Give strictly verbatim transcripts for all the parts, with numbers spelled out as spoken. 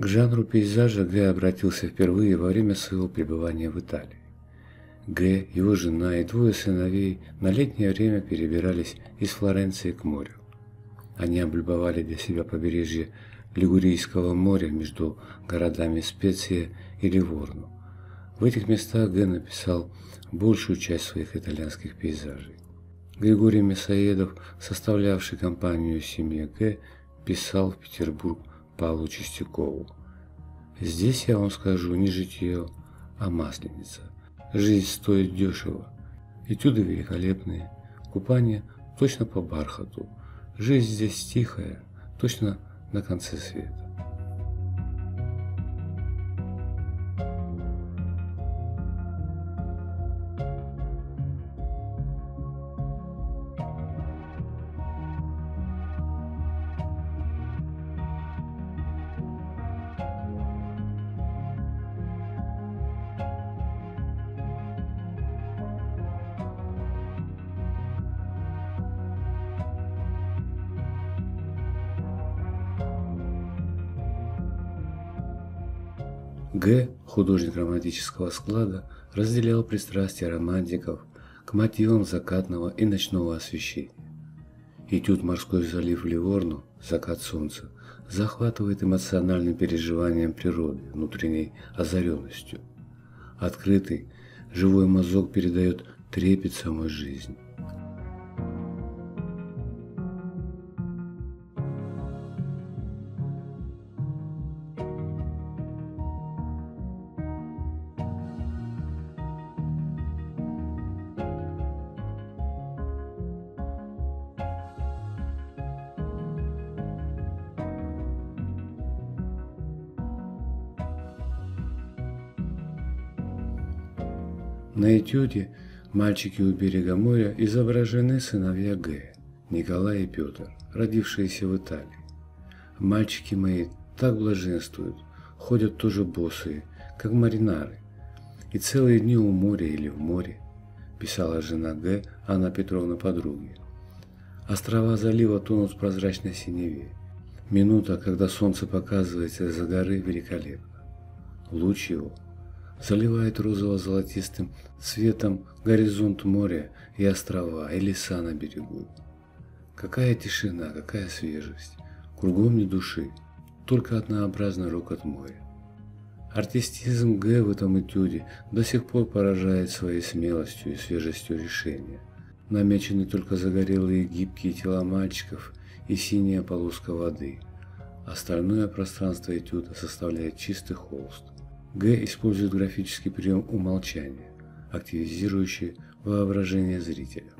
к жанру пейзажа Г. обратился впервые во время своего пребывания в Италии. Г., его жена и двое сыновей на летнее время перебирались из Флоренции к морю. Они облюбовали для себя побережье Лигурийского моря между городами Специя и Ливорно. В этих местах Г. написал большую часть своих итальянских пейзажей. Григорий Мясоедов, составлявший компанию семьи Г., писал в Петербург Павлу Чистякову. «Здесь, я вам скажу, не житье, а масленица. Жизнь стоит дешево. Этюды великолепные, купание точно по бархату. Жизнь здесь тихая, точно на конце света». Г., художник романтического склада, разделял пристрастия романтиков к мотивам закатного и ночного освещения. Этюд «Морской залив Ливорно. Закат солнца» захватывает эмоциональным переживанием природы, внутренней озаренностью. Открытый, живой мазок передает трепет самой жизни. На этюде «Мальчики у берега моря» изображены сыновья Г., Николай и Петр, родившиеся в Италии. «Мальчики мои так блаженствуют, ходят тоже босые, как маринары, и целые дни у моря или в море», писала жена Г., Анна Петровна подруге. «Острова залива тонут в прозрачной синеве. Минута, когда солнце показывается из-за горы, великолепна. Луч его заливает розово-золотистым светом горизонт моря и острова, и леса на берегу. Какая тишина, какая свежесть, кругом ни души, только однообразный рокот моря». Артистизм Г. в этом этюде до сих пор поражает своей смелостью и свежестью решения. Намечены только загорелые гибкие тела мальчиков и синяя полоска воды. Остальное пространство этюда составляет чистый холст. Г. использует графический прием умолчания, активизирующий воображение зрителя.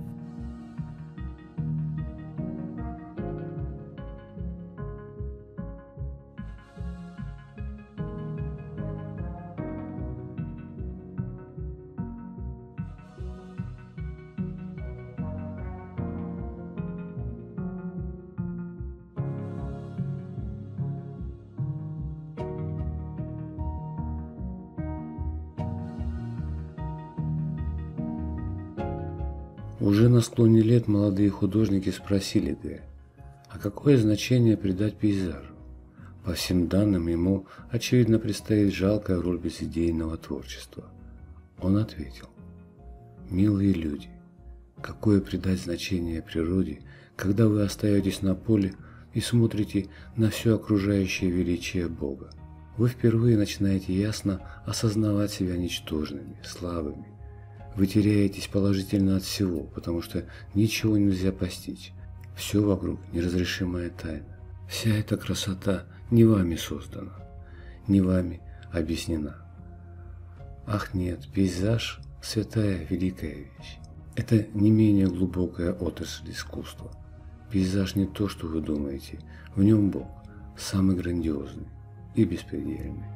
Уже на склоне лет молодые художники спросили Г., а какое значение придать пейзажу? По всем данным, ему, очевидно, предстоит жалкая роль безидейного творчества. Он ответил: «Милые люди, какое придать значение природе, когда вы остаетесь на поле и смотрите на все окружающее величие Бога? Вы впервые начинаете ясно осознавать себя ничтожными, слабыми. Вы теряетесь положительно от всего, потому что ничего нельзя постичь. Все вокруг неразрешимая тайна. Вся эта красота не вами создана, не вами объяснена. Ах нет, пейзаж – святая великая вещь. Это не менее глубокая отрасль искусства. Пейзаж не то, что вы думаете, в нем Бог, самый грандиозный и беспредельный».